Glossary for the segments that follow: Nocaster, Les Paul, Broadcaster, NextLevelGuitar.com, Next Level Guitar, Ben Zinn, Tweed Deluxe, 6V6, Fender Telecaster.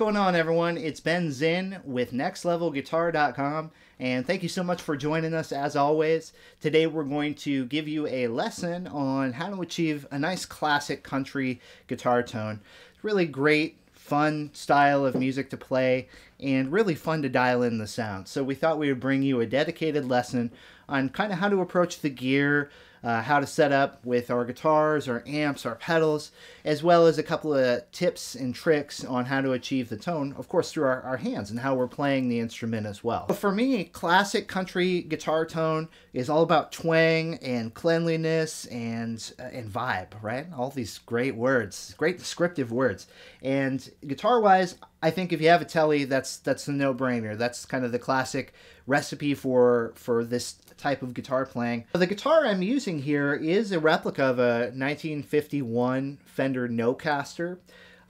going on, everyone? It's Ben Zinn with NextLevelGuitar.com, and thank you so much for joining us as always. Today we're going to give you a lesson on how to achieve a nice classic country guitar tone. It's really great, fun style of music to play and really fun to dial in the sound. So we thought we would bring you a dedicated lesson on kind of how to approach the gear, how to set up with our guitars, our amps, our pedals, as well as a couple of tips and tricks on how to achieve the tone, of course, through our hands and how we're playing the instrument as well. But for me, classic country guitar tone is all about twang and cleanliness and vibe, right? All these great words, great descriptive words. And guitar-wise, I think if you have a Tele, that's the no-brainer. That's kind of the classic recipe for this type of guitar playing. The guitar I'm using here is a replica of a 1951 Fender Nocaster.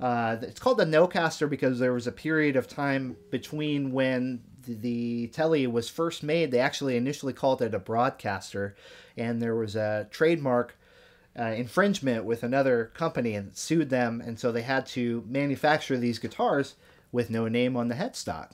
It's called the Nocaster because there was a period of time between when the Tele was first made. They actually initially called it a Broadcaster, and there was a trademark infringement with another company and sued them, and so they had to manufacture these guitars with no name on the headstock.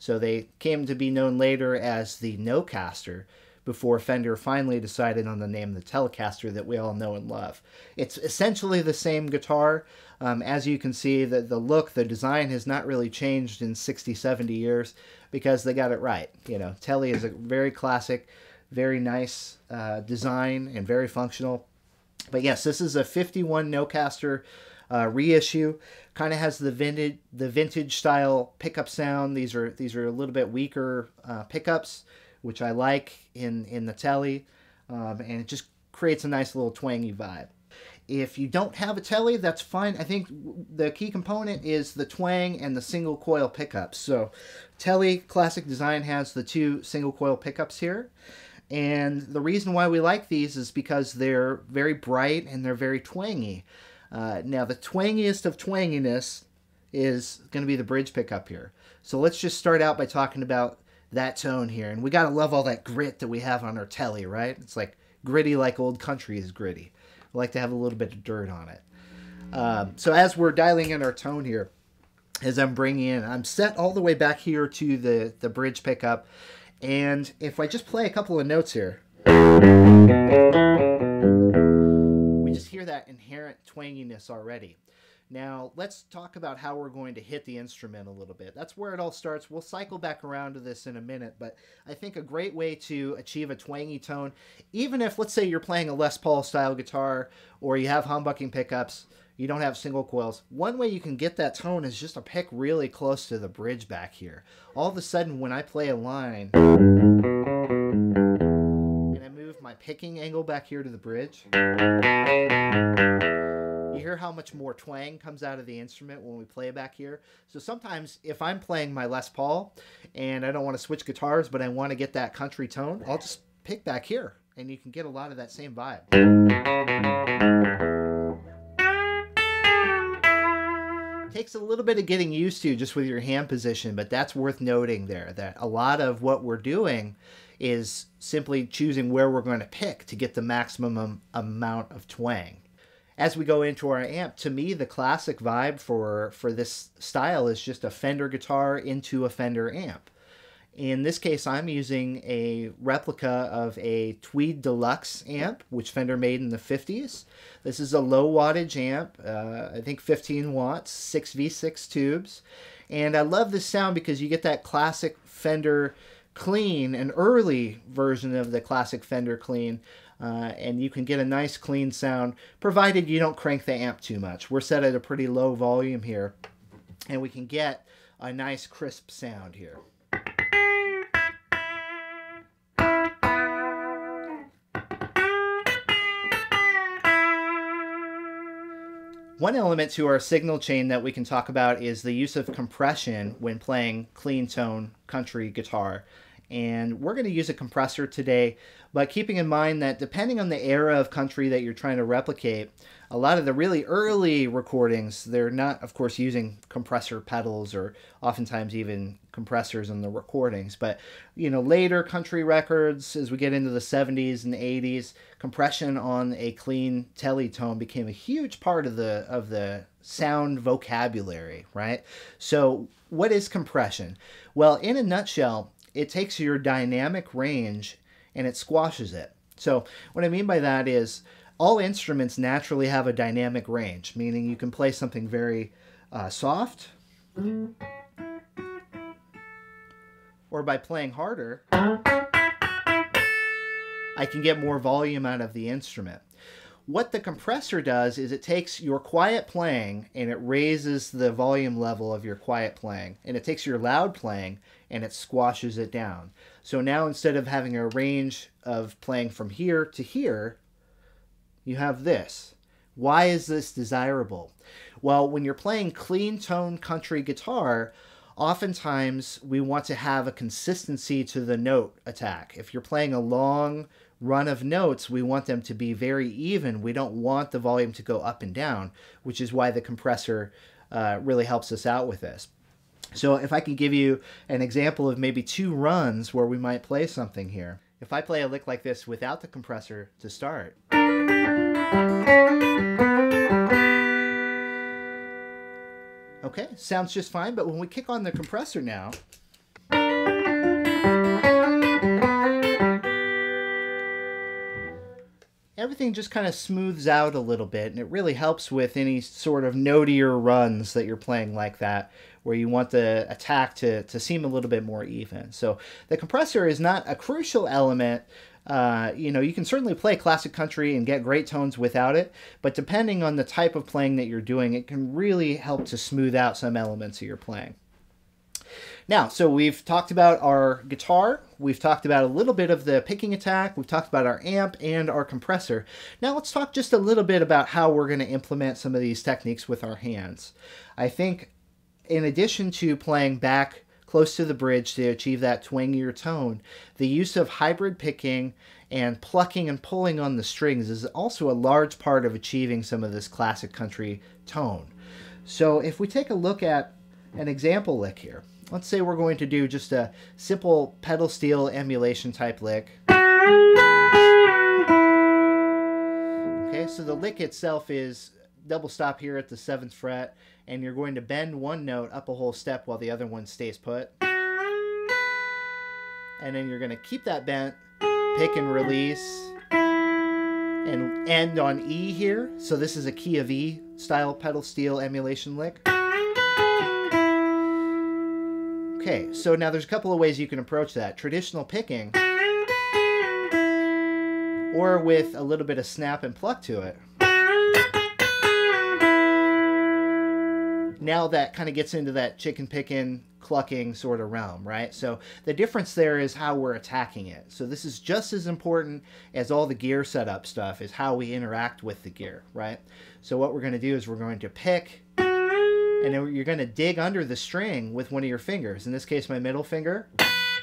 So they came to be known later as the Nocaster before Fender finally decided on the name the Telecaster that we all know and love. It's essentially the same guitar. As you can see, the look, the design has not really changed in 60, 70 years because they got it right. You know, Tele is a very classic, very nice design and very functional. But yes, this is a 51 Nocaster reissue. Kind of has the vintage style pickup sound. These are a little bit weaker pickups, which I like in the Tele, and it just creates a nice little twangy vibe. If you don't have a Tele, that's fine. I think the key component is the twang and the single coil pickups. So Tele classic design has the two single coil pickups here. And the reason why we like these is because they're very bright and they're very twangy. Now, the twangiest of twanginess is going to be the bridge pickup here. So let's just start out by talking about that tone here. And we got to love all that grit that we have on our Tele, right? It's like gritty, like old country is gritty. I like to have a little bit of dirt on it. So as we're dialing in our tone here, as I'm bringing in, I'm set all the way back here to the bridge pickup. And if I just play a couple of notes here, we just hear that inherent twanginess already. Now, let's talk about how we're going to hit the instrument a little bit. That's where it all starts. We'll cycle back around to this in a minute, but I think a great way to achieve a twangy tone, even if, let's say, you're playing a Les Paul style guitar or you have humbucking pickups, you don't have single coils. One way you can get that tone is just to pick really close to the bridge back here. All of a sudden, when I play a line and I move my picking angle back here to the bridge, you hear how much more twang comes out of the instrument when we play back here. So sometimes if I'm playing my Les Paul and I don't want to switch guitars, but I want to get that country tone, I'll just pick back here and you can get a lot of that same vibe. Takes a little bit of getting used to just with your hand position, but that's worth noting there, that a lot of what we're doing is simply choosing where we're going to pick to get the maximum amount of twang. As we go into our amp, to me, the classic vibe for this style is just a Fender guitar into a Fender amp. In this case, I'm using a replica of a Tweed Deluxe amp, which Fender made in the 50s. This is a low wattage amp, I think 15 watts, 6V6 tubes. And I love this sound because you get that classic Fender clean, an early version of the classic Fender clean, and you can get a nice clean sound, provided you don't crank the amp too much. We're set at a pretty low volume here, and we can get a nice crisp sound here. One element to our signal chain that we can talk about is the use of compression when playing clean tone country guitar. and we're going to use a compressor today, but keeping in mind that depending on the era of country that you're trying to replicate, a lot of the really early recordings, they're not, of course, using compressor pedals or oftentimes even compressors in the recordings. But, you know, later country records, as we get into the 70s and 80s, compression on a clean tele-tone became a huge part of the sound vocabulary, right? So what is compression? Well, in a nutshell, it takes your dynamic range and it squashes it. So what I mean by that is all instruments naturally have a dynamic range, meaning you can play something very soft, or by playing harder, I can get more volume out of the instrument. What the compressor does is it takes your quiet playing and it raises the volume level of your quiet playing, and it takes your loud playing and it squashes it down. So now instead of having a range of playing from here to here, you have this. Why is this desirable? Well, when you're playing clean tone country guitar, oftentimes we want to have a consistency to the note attack. If you're playing a long run of notes, we want them to be very even. We don't want the volume to go up and down, which is why the compressor really helps us out with this. So if I can give you an example of maybe two runs where we might play something here. If I play a lick like this without the compressor to start, okay, sounds just fine, but when we kick on the compressor now, everything just kind of smooths out a little bit, and it really helps with any sort of notier runs that you're playing like that, where you want the attack to seem a little bit more even. So the compressor is not a crucial element. You know, you can certainly play classic country and get great tones without it, but depending on the type of playing that you're doing, it can really help to smooth out some elements of your playing. Now, so we've talked about our guitar, we've talked about a little bit of the picking attack, we've talked about our amp and our compressor. Now let's talk just a little bit about how we're going to implement some of these techniques with our hands. I think in addition to playing back close to the bridge to achieve that twangier tone, the use of hybrid picking and plucking and pulling on the strings is also a large part of achieving some of this classic country tone. So if we take a look at an example lick here, let's say we're going to do just a simple pedal steel emulation type lick. Okay, so the lick itself is double stop here at the 7th fret, and you're going to bend one note up a whole step while the other one stays put. And then you're going to keep that bent, pick and release, and end on E here. So this is a key of E style pedal steel emulation lick. Okay, so now there's a couple of ways you can approach that. Traditional picking, or with a little bit of snap and pluck to it. Now that kind of gets into that chicken picking, clucking sort of realm, right? So the difference there is how we're attacking it. So this is just as important as all the gear setup stuff, is how we interact with the gear, right? So what we're going to do is we're going to pick, and then you're going to dig under the string with one of your fingers. In this case, my middle finger.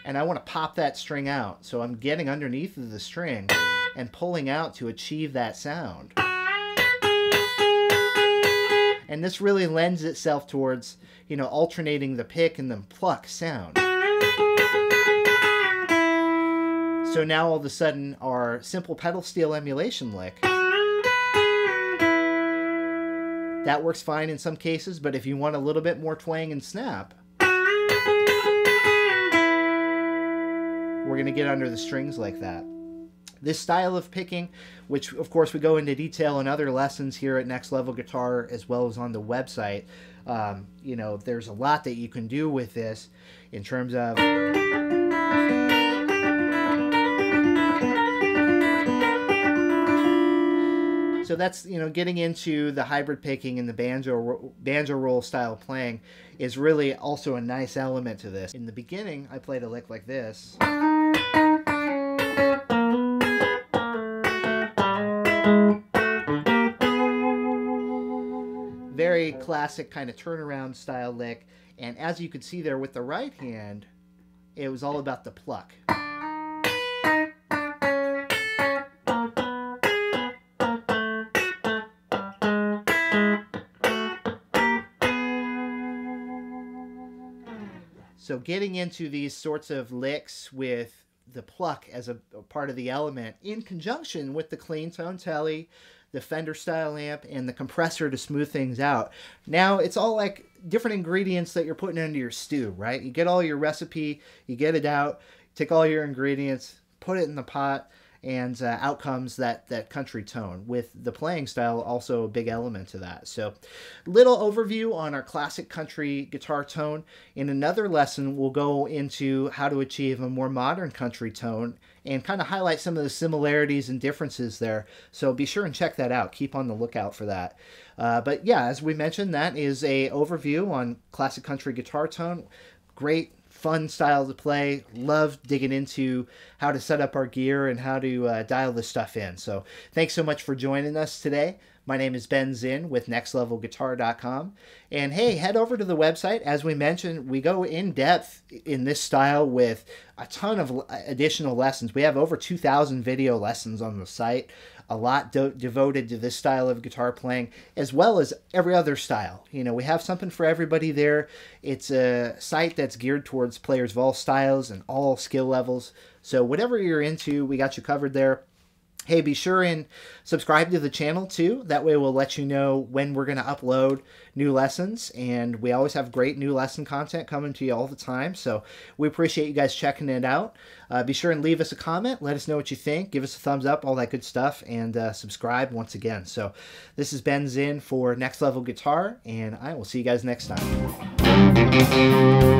And I want to pop that string out. So I'm getting underneath of the string and pulling out to achieve that sound. And this really lends itself towards, you know, alternating the pick and then pluck sound. So now all of a sudden our simple pedal steel emulation lick, that works fine in some cases, but if you want a little bit more twang and snap, we're going to get under the strings like that. This style of picking, which of course we go into detail in other lessons here at Next Level Guitar, as well as on the website, you know, there's a lot that you can do with this in terms of so that's, you know, getting into the hybrid picking and the banjo roll style playing is really also a nice element to this. In the beginning, I played a lick like this. Very classic kind of turnaround style lick. And as you can see there with the right hand, It was all about the pluck. So getting into these sorts of licks with the pluck as a part of the element in conjunction with the clean tone tele, the Fender style amp, and the compressor to smooth things out. Now it's all like different ingredients that you're putting into your stew, right? You get all your recipe, you get it out, take all your ingredients, put it in the pot, and out comes that country tone, with the playing style also a big element to that. So little overview on our classic country guitar tone. In another lesson, we'll go into how to achieve a more modern country tone and kind of highlight some of the similarities and differences there. So be sure and check that out. Keep on the lookout for that. But yeah, as we mentioned, that is an overview on classic country guitar tone. Great, fun style to play. Love digging into how to set up our gear and how to dial this stuff in. So thanks so much for joining us today. My name is Ben Zinn with NextLevelGuitar.com. And hey, head over to the website. As we mentioned, we go in depth in this style with a ton of additional lessons. We have over 2,000 video lessons on the site, a lot devoted to this style of guitar playing, as well as every other style. You know, we have something for everybody there. It's a site that's geared towards players of all styles and all skill levels. So whatever you're into, we got you covered there. Hey, be sure and subscribe to the channel too. That way we'll let you know when we're going to upload new lessons. And we always have great new lesson content coming to you all the time. So we appreciate you guys checking it out. Be sure and leave us a comment. Let us know what you think. Give us a thumbs up, all that good stuff. And subscribe once again. So this is Ben Zinn for Next Level Guitar. And I will see you guys next time.